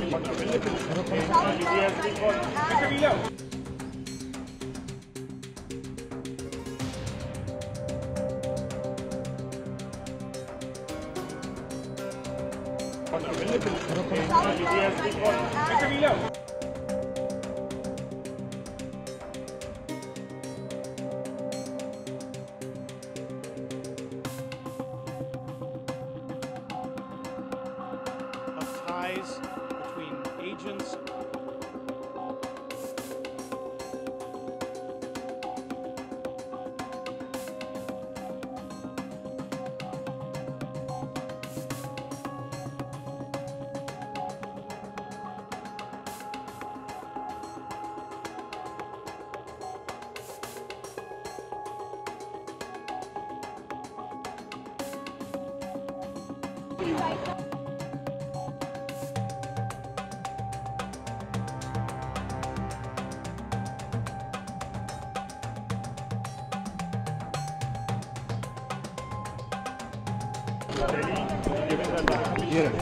Thank you. Of ties between agents. Here.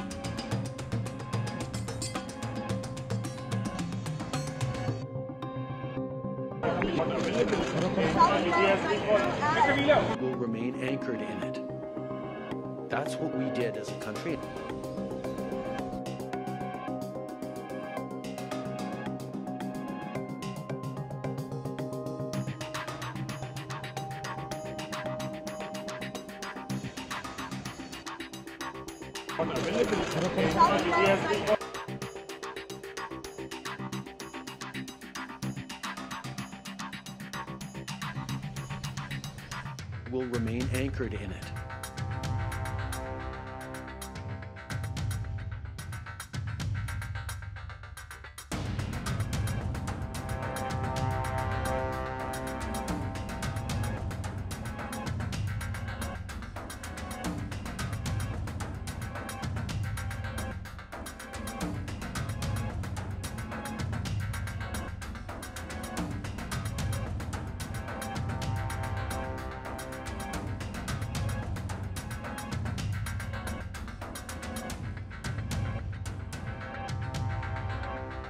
Will remain anchored in it. That's what we did as a country. Okay. Will remain anchored in it.